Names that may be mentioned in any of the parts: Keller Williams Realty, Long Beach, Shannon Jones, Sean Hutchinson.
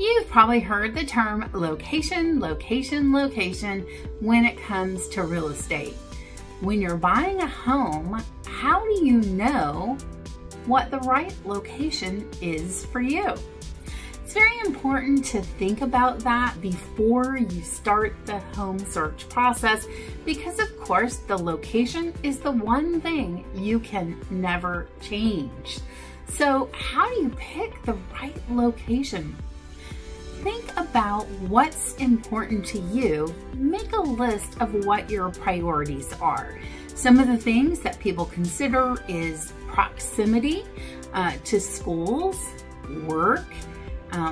You've probably heard the term location, location, location when it comes to real estate. When you're buying a home, how do you know what the right location is for you? It's very important to think about that before you start the home search process because, of course, the location is the one thing you can never change. So how do you pick the right location? Think about what's important to you. Make a list of what your priorities are. Some of the things that people consider is proximity to schools, work,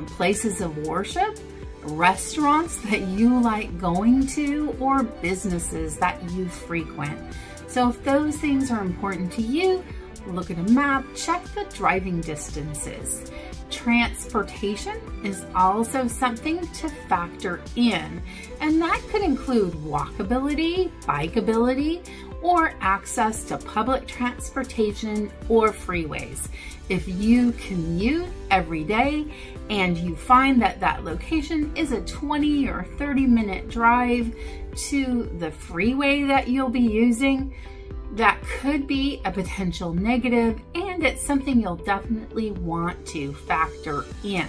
places of worship, restaurants that you like going to, or businesses that you frequent. So if those things are important to you, look at a map, check the driving distances. Transportation is also something to factor in, and that could include walkability, bikeability, or access to public transportation or freeways. If you commute every day and you find that that location is a 20 or 30-minute drive to the freeway that you'll be using, that could be a potential negative, and it's something you'll definitely want to factor in.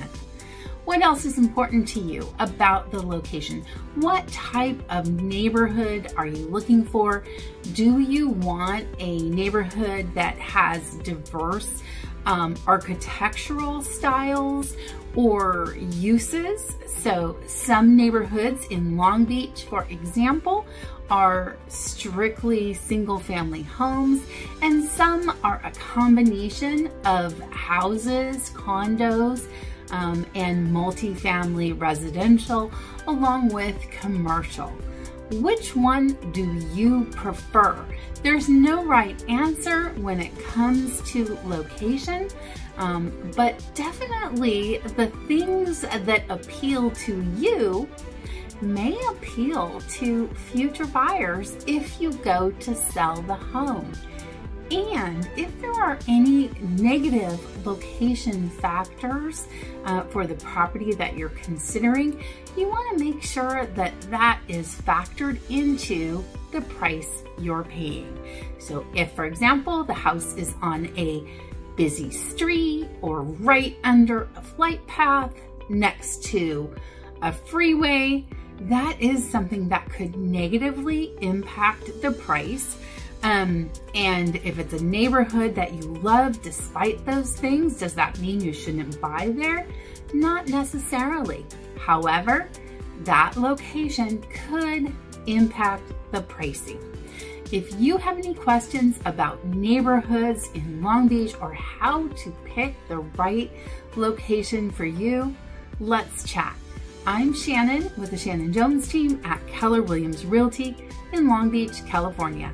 What else is important to you about the location? What type of neighborhood are you looking for? Do you want a neighborhood that has diverse architectural styles or uses? So some neighborhoods in Long Beach, for example, are strictly single-family homes, and some are a combination of houses, condos, and multi-family residential, along with commercial. Which one do you prefer? There's no right answer when it comes to location, but definitely the things that appeal to you may appeal to future buyers if you go to sell the home. And if there are any negative location factors for the property that you're considering, you want to make sure that that is factored into the price you're paying. So if, for example, the house is on a busy street or right under a flight path next to a freeway, that is something that could negatively impact the price. And if it's a neighborhood that you love despite those things, does that mean you shouldn't buy there? Not necessarily. However, that location could impact the pricing. If you have any questions about neighborhoods in Long Beach or how to pick the right location for you, let's chat. I'm Shannon with the Shannon Jones team at Keller Williams Realty in Long Beach, California.